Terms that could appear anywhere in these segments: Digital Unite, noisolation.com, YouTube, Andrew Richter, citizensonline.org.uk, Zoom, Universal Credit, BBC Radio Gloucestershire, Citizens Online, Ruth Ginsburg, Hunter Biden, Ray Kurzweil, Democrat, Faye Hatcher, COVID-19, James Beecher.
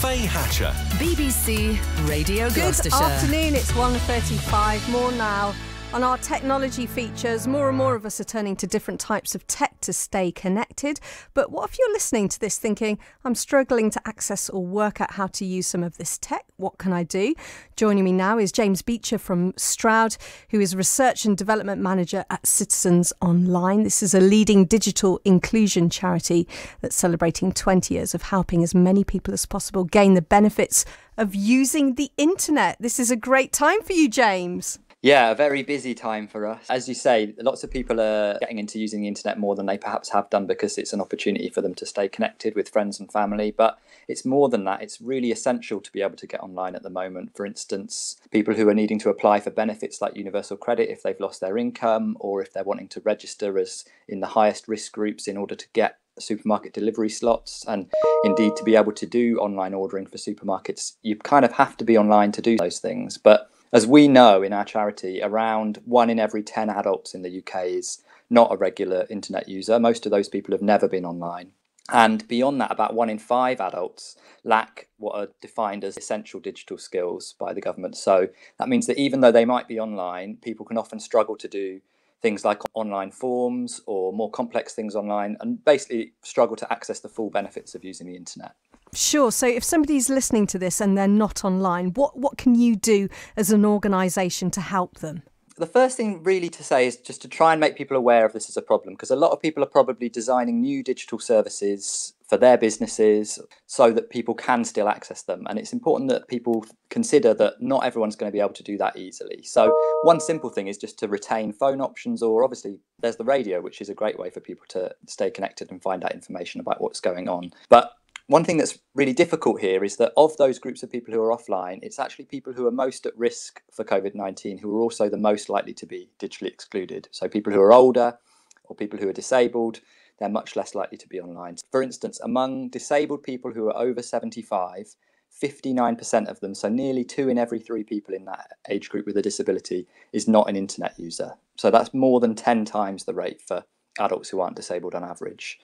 Faye Hatcher, BBC Radio Gloucestershire. Good afternoon, it's 1:35, more now. On our technology features, more and more of us are turning to different types of tech to stay connected. But what if you're listening to this thinking, I'm struggling to access or work out how to use some of this tech? What can I do? Joining me now is James Beecher from Stroud, who is Research and Development Manager at Citizens Online. This is a leading digital inclusion charity that's celebrating 20 years of helping as many people as possible gain the benefits of using the internet. This is a great time for you, James. Yeah, a very busy time for us. As you say, lots of people are getting into using the internet more than they perhaps have done because it's an opportunity for them to stay connected with friends and family. But it's more than that. It's really essential to be able to get online at the moment. For instance, people who are needing to apply for benefits like Universal Credit if they've lost their income, or if they're wanting to register as in the highest risk groups in order to get supermarket delivery slots, and indeed to be able to do online ordering for supermarkets. You kind of have to be online to do those things. But as we know in our charity, around 1 in every 10 adults in the UK is not a regular internet user. Most of those people have never been online. And beyond that, about 1 in 5 adults lack what are defined as essential digital skills by the government. So that means that even though they might be online, people can often struggle to do things like online forms or more complex things online, and basically struggle to access the full benefits of using the internet. Sure. So if somebody's listening to this and they're not online, what can you do as an organisation to help them? The first thing really to say is just to try and make people aware of this as a problem, because a lot of people are probably designing new digital services for their businesses so that people can still access them. And it's important that people consider that not everyone's going to be able to do that easily. So one simple thing is just to retain phone options, or obviously there's the radio, which is a great way for people to stay connected and find out information about what's going on. But one thing that's really difficult here is that of those groups of people who are offline, it's actually people who are most at risk for COVID-19 who are also the most likely to be digitally excluded. So people who are older or people who are disabled, they're much less likely to be online. For instance, among disabled people who are over 75, 59% of them, so nearly 2 in every 3 people in that age group with a disability, is not an internet user. So that's more than 10 times the rate for adults who aren't disabled on average.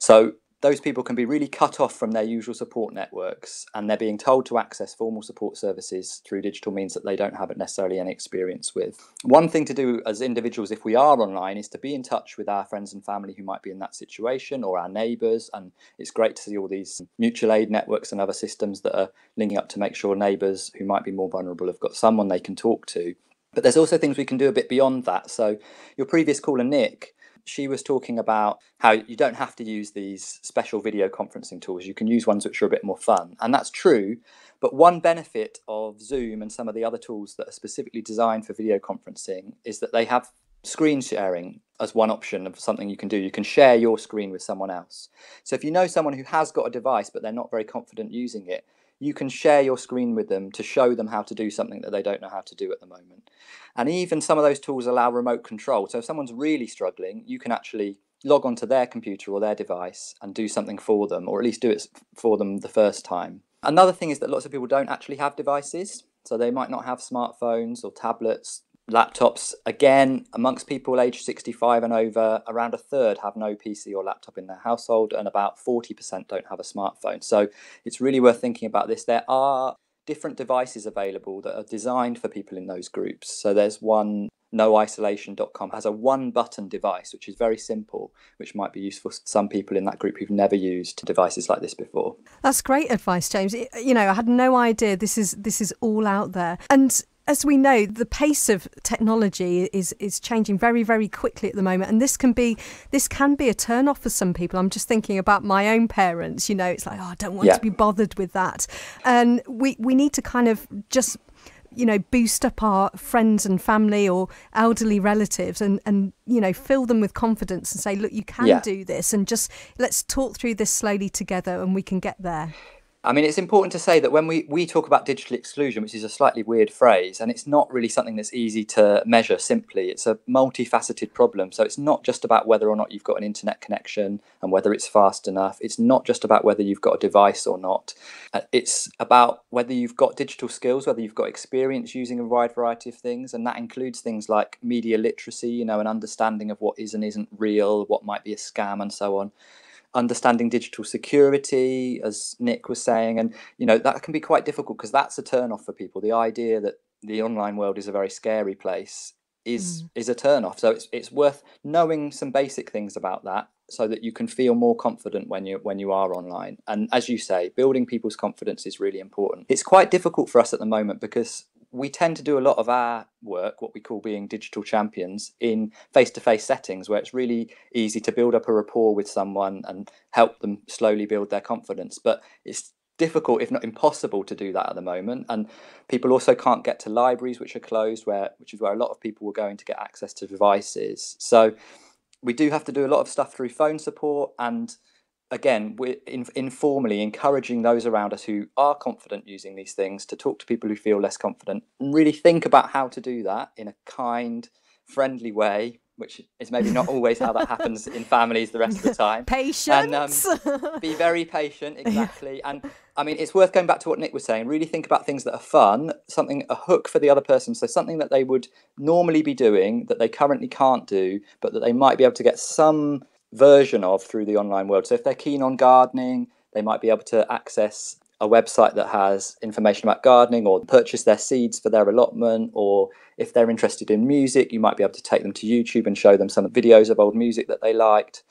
So those people can be really cut off from their usual support networks, and they're being told to access formal support services through digital means that they don't have necessarily any experience with. One thing to do as individuals if we are online is to be in touch with our friends and family who might be in that situation, or our neighbours. And it's great to see all these mutual aid networks and other systems that are linking up to make sure neighbours who might be more vulnerable have got someone they can talk to. But there's also things we can do a bit beyond that. So your previous caller, Nick, she was talking about how you don't have to use these special video conferencing tools. You can use ones which are a bit more fun. And that's true. But one benefit of Zoom and some of the other tools that are specifically designed for video conferencing is that they have screen sharing as one option of something you can do. You can share your screen with someone else. So if you know someone who has got a device but they're not very confident using it, you can share your screen with them to show them how to do something that they don't know how to do at the moment. And even some of those tools allow remote control. So if someone's really struggling, you can actually log onto their computer or their device and do something for them, or at least do it for them the first time. Another thing is that lots of people don't actually have devices. So they might not have smartphones or tablets, laptops. Again, amongst people aged 65 and over, around 1/3 have no PC or laptop in their household, and about 40% don't have a smartphone. So it's really worth thinking about this. There are different devices available that are designed for people in those groups. So there's one, noisolation.com, has a one-button device, which is very simple, which might be useful for some people in that group who've never used devices like this before. That's great advice, James. You know, I had no idea this is all out there. And as we know, the pace of technology is changing very, very quickly at the moment, and this can be a turn off for some people. I'm just thinking about my own parents. You know, it's like, oh, I don't want to be bothered with that, and we need to kind of just, you know, boost up our friends and family or elderly relatives and you know, fill them with confidence and say, look, you can do this, and just let's talk through this slowly together, and we can get there. I mean, it's important to say that when we talk about digital exclusion, which is a slightly weird phrase, and it's not really something that's easy to measure simply. It's a multifaceted problem. So it's not just about whether or not you've got an internet connection and whether it's fast enough. It's not just about whether you've got a device or not. It's about whether you've got digital skills, whether you've got experience using a wide variety of things. And that includes things like media literacy, you know, an understanding of what is and isn't real, what might be a scam, and so on. understanding digital security, as Nick was saying. And, you know, that can be quite difficult because that's a turn off for people. The idea that the online world is a very scary place is a turn off. So it's worth knowing some basic things about that, so that you can feel more confident when you are online. And as you say, building people's confidence is really important. It's quite difficult for us at the moment because we tend to do a lot of our work, what we call being digital champions, in face-to-face settings where it's really easy to build up a rapport with someone and help them slowly build their confidence. But it's difficult, if not impossible, to do that at the moment. And people also can't get to libraries, which are closed, which is where a lot of people were going to get access to devices. So we do have to do a lot of stuff through phone support, and again, we're informally encouraging those around us who are confident using these things to talk to people who feel less confident and really think about how to do that in a kind, friendly way, which is maybe not always how that happens in families the rest of the time. Patience. And, be very patient, exactly. And I mean, it's worth going back to what Nick was saying, really think about things that are fun, a hook for the other person. So something that they would normally be doing that they currently can't do, but that they might be able to get some version of through the online world. So if they're keen on gardening, they might be able to access a website that has information about gardening, or purchase their seeds for their allotment. Or if they're interested in music, you might be able to take them to YouTube and show them some videos of old music that they liked.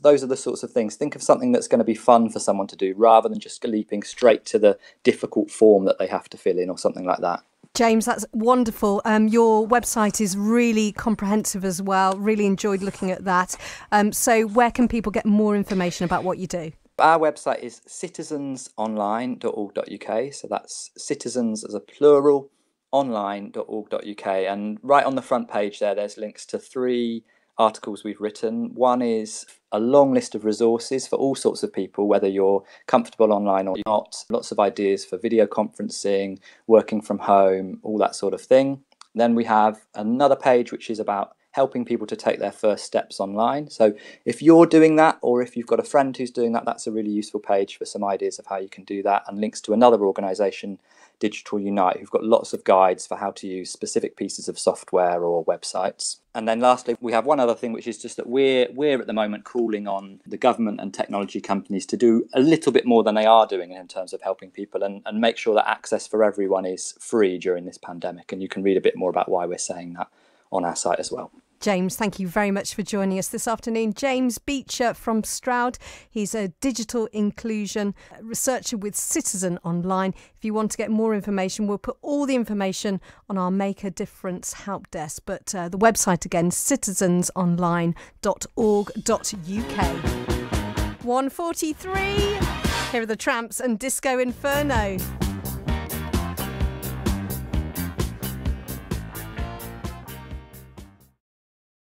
Those are the sorts of things. Think of something that's going to be fun for someone to do, rather than just leaping straight to the difficult form that they have to fill in or something like that. James, that's wonderful. Your website is really comprehensive as well. Really enjoyed looking at that. So where can people get more information about what you do? Our website is citizensonline.org.uk. So that's citizens as a plural, online.org.uk. And right on the front page there's links to 3 articles we've written. One is a long list of resources for all sorts of people, whether you're comfortable online or not. Lots of ideas for video conferencing, working from home, all that sort of thing. Then we have another page which is about helping people to take their first steps online. So if you're doing that, or if you've got a friend who's doing that, that's a really useful page for some ideas of how you can do that, and links to another organisation, Digital Unite, who've got lots of guides for how to use specific pieces of software or websites. And then lastly, we have one other thing, which is just that we're at the moment calling on the government and technology companies to do a little bit more than they are doing in terms of helping people, and make sure that access for everyone is free during this pandemic. And you can read a bit more about why we're saying that on our site as well. James, thank you very much for joining us this afternoon. James Beecher from Stroud. He's a digital inclusion researcher with Citizen Online. If you want to get more information, we'll put all the information on our Make a Difference help desk. But the website again, citizensonline.org.uk. 1:43. Here are the Tramps and Disco Inferno.